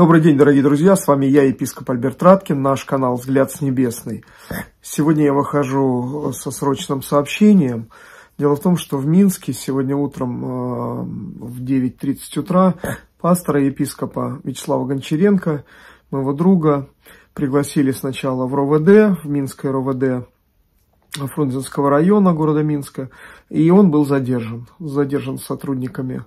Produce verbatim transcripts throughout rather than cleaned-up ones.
Добрый день, дорогие друзья, с вами я, епископ Альберт Раткин, наш канал «Взгляд с Небесной». Сегодня я выхожу со срочным сообщением. Дело в том, что в Минске сегодня утром в девять тридцать утра пастора епископа Вячеслава Гончаренко, моего друга, пригласили сначала в РОВД, в Минское РОВД Фрунзенского района города Минска, и он был задержан, задержан сотрудниками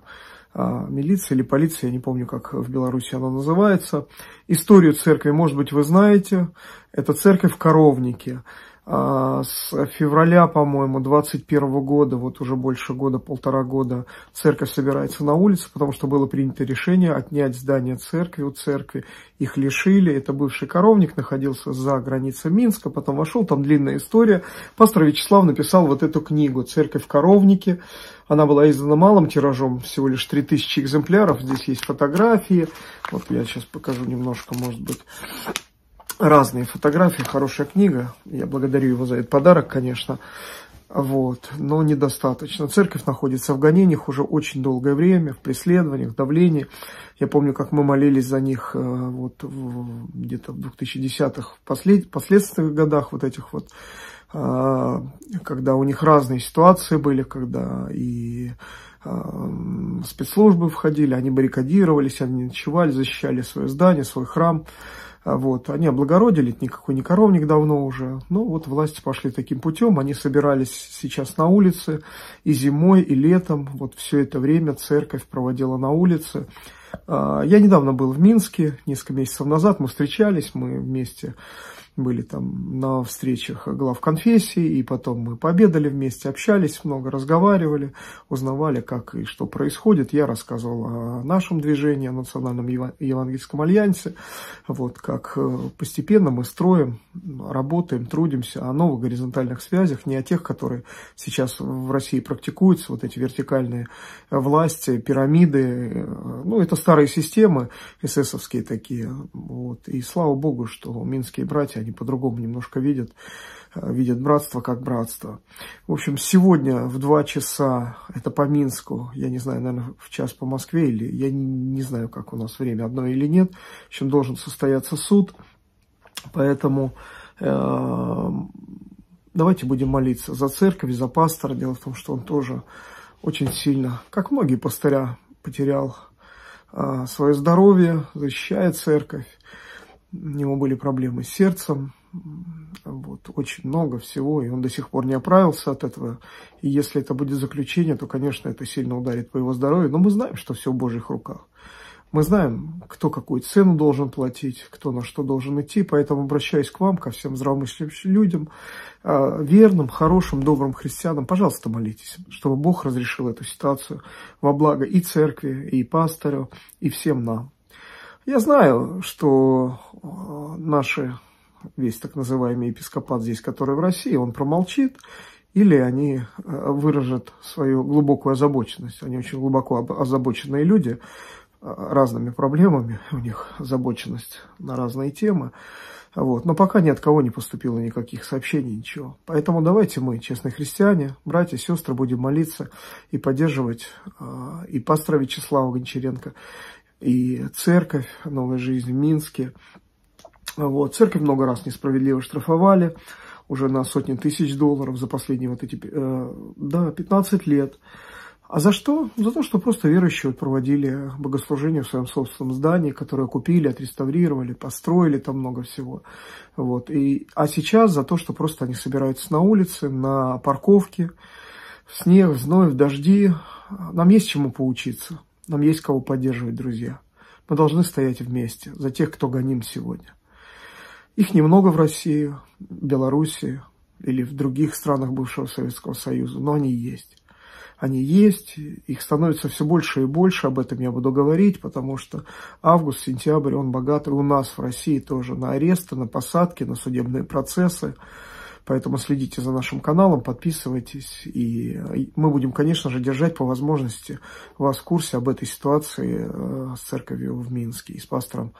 милиция или полиция, я не помню, как в Беларуси она называется. Историю церкви, может быть, вы знаете. Это церковь в Коровнике. С февраля, по-моему, двадцать первого года, вот уже больше года, полтора года, церковь собирается на улице, потому что было принято решение отнять здание церкви у церкви. Их лишили. Это бывший Коровник, находился за границей Минска, потом вошел, там длинная история. Пастор Вячеслав написал вот эту книгу «Церковь в Коровнике». Она была издана малым тиражом, всего лишь три тысячи экземпляров. Здесь есть фотографии. Вот я сейчас покажу немножко, может быть, разные фотографии, хорошая книга. Я благодарю его за этот подарок, конечно. Вот, но недостаточно. Церковь находится в гонениях уже очень долгое время, в преследованиях, в давлении. Я помню, как мы молились за них вот где-то в две тысячи десятых, в послед... последствиях годах вот этих вот, когда у них разные ситуации были, когда и спецслужбы входили, они баррикадировались, они ночевали, защищали свое здание, свой храм. Вот, они облагородили, это никакой не Коровник давно уже, но вот власти пошли таким путем, они собирались сейчас на улице и зимой, и летом, вот все это время церковь проводила на улице. Я недавно был в Минске, несколько месяцев назад мы встречались, мы вместе были там на встречах глав конфессии, и потом мы пообедали вместе, общались, много разговаривали, узнавали, как и что происходит. Я рассказывал о нашем движении, о Национальном Евангельском Альянсе, вот как постепенно мы строим, работаем, трудимся о новых горизонтальных связях, не о тех, которые сейчас в России практикуются, вот эти вертикальные власти, пирамиды, ну, это старые системы, эсэсовские такие, вот, и слава богу, что минские братья, они по-другому немножко видят, видят братство как братство. В общем, сегодня в два часа, это по Минску, я не знаю, наверное, в час по Москве, или я не, не знаю, как у нас время, одно или нет, в общем, должен состояться суд, поэтому э, давайте будем молиться за церковь, за пастора. Дело в том, что он тоже очень сильно, как многие пастыря, потерял э, свое здоровье, защищая церковь. У него были проблемы с сердцем, вот, очень много всего, и он до сих пор не оправился от этого. И если это будет заключение, то, конечно, это сильно ударит по его здоровью, но мы знаем, что все в Божьих руках. Мы знаем, кто какую цену должен платить, кто на что должен идти, поэтому обращаюсь к вам, ко всем здравомыслящим людям, верным, хорошим, добрым христианам. Пожалуйста, молитесь, чтобы Бог разрешил эту ситуацию во благо и церкви, и пастору, и всем нам. Я знаю, что наши, весь так называемый епископат здесь, который в России, он промолчит, или они выражат свою глубокую озабоченность. Они очень глубоко озабоченные люди, разными проблемами, у них озабоченность на разные темы. Вот. Но пока ни от кого не поступило никаких сообщений, ничего. Поэтому давайте мы, честные христиане, братья, сестры, будем молиться и поддерживать и пастора Вячеслава Гончаренко, и церковь, новая жизнь в Минске. Вот. Церковь много раз несправедливо штрафовали, уже на сотни тысяч долларов за последние вот эти э, да, пятнадцать лет. А за что? За то, что просто верующие проводили богослужение в своем собственном здании, которое купили, отреставрировали, построили, там много всего. Вот. И, а сейчас за то, что просто они собираются на улице, на парковке, в снег, в зной, в дожди. Нам есть чему поучиться. Нам есть кого поддерживать, друзья. Мы должны стоять вместе за тех, кто гоним сегодня. Их немного в России, в Белоруссии или в других странах бывшего Советского Союза, но они есть. Они есть, их становится все больше и больше, об этом я буду говорить, потому что август, сентябрь, он богатый у нас в России тоже на аресты, на посадки, на судебные процессы. Поэтому следите за нашим каналом, подписывайтесь, и мы будем, конечно же, держать по возможности вас в курсе об этой ситуации с церковью в Минске и с пастором,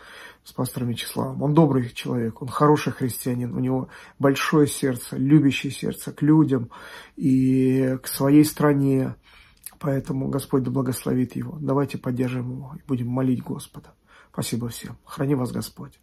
с пастором Вячеславом. Он добрый человек, он хороший христианин, у него большое сердце, любящее сердце к людям и к своей стране, поэтому Господь да благословит его. Давайте поддержим его и будем молить Господа. Спасибо всем. Храни вас Господь.